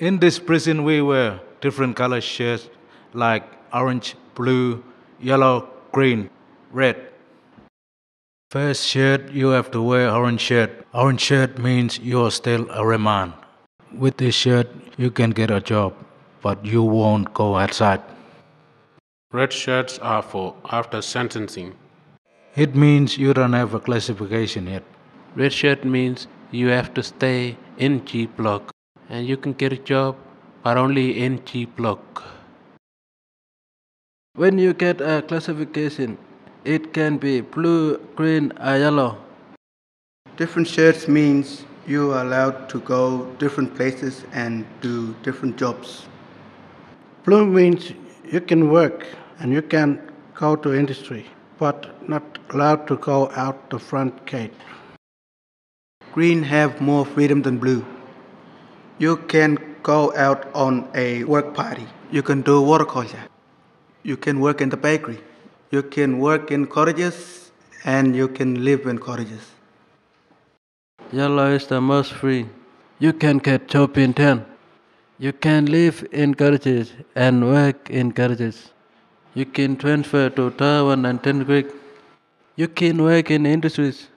In this prison, we wear different color shirts like orange, blue, yellow, green, red. First shirt, you have to wear orange shirt. Orange shirt means you are still a remand. With this shirt, you can get a job, but you won't go outside. Red shirts are for after sentencing. It means you don't have a classification yet. Red shirt means you have to stay in G block, and you can get a job, but only in G block. When you get a classification, it can be blue, green, or yellow. Different shirts means you are allowed to go different places and do different jobs. Blue means you can work and you can go to industry, but not allowed to go out the front gate. Green have more freedom than blue. You can go out on a work party. You can do horticulture. You can work in the bakery. You can work in cottages, and you can live in cottages. Yellow is the most free. You can get job in town. You can live in cottages and work in cottages. You can transfer to Taiwan and Tentacique. You can work in industries.